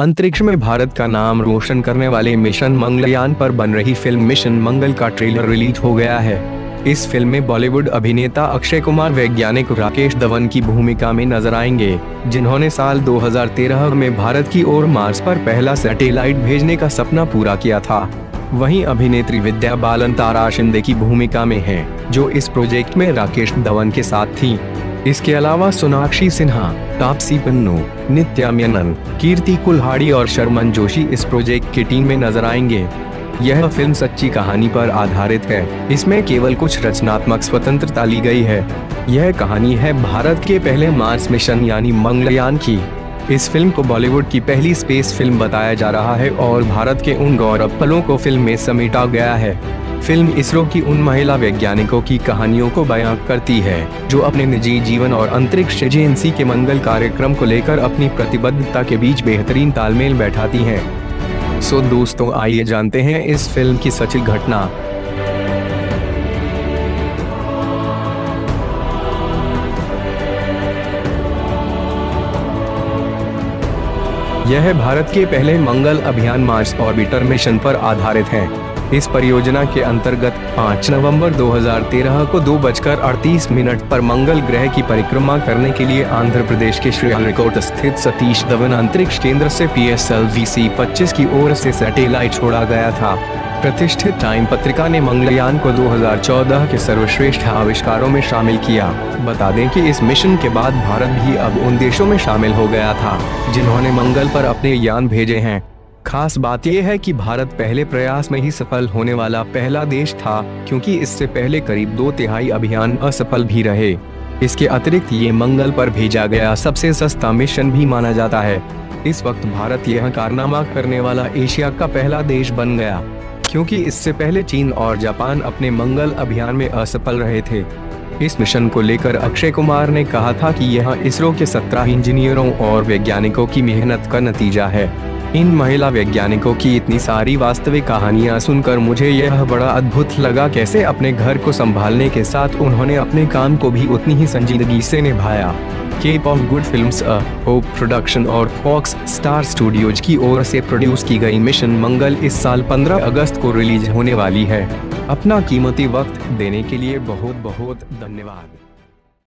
अंतरिक्ष में भारत का नाम रोशन करने वाले मिशन मंगलयान पर बन रही फिल्म मिशन मंगल का ट्रेलर रिलीज हो गया है। इस फिल्म में बॉलीवुड अभिनेता अक्षय कुमार वैज्ञानिक राकेश धवन की भूमिका में नजर आएंगे, जिन्होंने साल 2013 में भारत की ओर मार्स पर पहला सैटेलाइट भेजने का सपना पूरा किया था। वहीं अभिनेत्री विद्या बालन तारा शिंदे की भूमिका में हैं, जो इस प्रोजेक्ट में राकेश धवन के साथ थी। इसके अलावा सोनाक्षी सिन्हा, तापसी पन्नू, नित्या मेनन, कीर्ति कुल्हाड़ी और शर्मन जोशी इस प्रोजेक्ट की टीम में नजर आएंगे। यह फिल्म सच्ची कहानी पर आधारित है, इसमें केवल कुछ रचनात्मक स्वतंत्रता ली गई है। यह कहानी है भारत के पहले मार्स मिशन यानी मंगलयान की। इस फिल्म को बॉलीवुड की पहली स्पेस फिल्म बताया जा रहा है और भारत के उन गौरव पलों को फिल्म में समेटा गया है। फिल्म इसरो की उन महिला वैज्ञानिकों की कहानियों को बयां करती है, जो अपने निजी जीवन और अंतरिक्ष एजेंसी के मंगल कार्यक्रम को लेकर अपनी प्रतिबद्धता के बीच बेहतरीन तालमेल बैठाती हैं। सो दोस्तों, आइए जानते हैं इस फिल्म की सच्ची घटना। यह भारत के पहले मंगल अभियान मार्स ऑर्बिटर मिशन पर आधारित है। इस परियोजना के अंतर्गत 5 नवंबर 2013 को 2:38 पर मंगल ग्रह की परिक्रमा करने के लिए आंध्र प्रदेश के श्रीहरिकोटा स्थित सतीश धवन अंतरिक्ष केंद्र से PSLVC 25 की ओर से सैटेलाइट छोड़ा गया था। प्रतिष्ठित टाइम पत्रिका ने मंगलयान को 2014 के सर्वश्रेष्ठ आविष्कारों में शामिल किया। बता दें कि इस मिशन के बाद भारत भी अब उन देशों में शामिल हो गया था जिन्होंने मंगल पर अपने यान भेजे हैं। खास बात यह है कि भारत पहले प्रयास में ही सफल होने वाला पहला देश था, क्योंकि इससे पहले करीब 2/3 अभियान असफल भी रहे। इसके अतिरिक्त ये मंगल पर भेजा गया सबसे सस्ता मिशन भी माना जाता है। इस वक्त भारत यह कारनामा करने वाला एशिया का पहला देश बन गया, क्योंकि इससे पहले चीन और जापान अपने मंगल अभियान में असफल रहे थे। इस मिशन को लेकर अक्षय कुमार ने कहा था कि यह इसरो के 17 इंजीनियरों और वैज्ञानिकों की मेहनत का नतीजा है। इन महिला वैज्ञानिकों की इतनी सारी वास्तविक कहानियां सुनकर मुझे यह बड़ा अद्भुत लगा, कैसे अपने घर को संभालने के साथ उन्होंने अपने काम को भी उतनी ही संजीदगी से निभाया। Cap of good films a hope production और फॉक्स स्टार स्टूडियोज की ओर से प्रोड्यूस की गई मिशन मंगल इस साल 15 अगस्त को रिलीज होने वाली है। अपना कीमती वक्त देने के लिए बहुत बहुत धन्यवाद।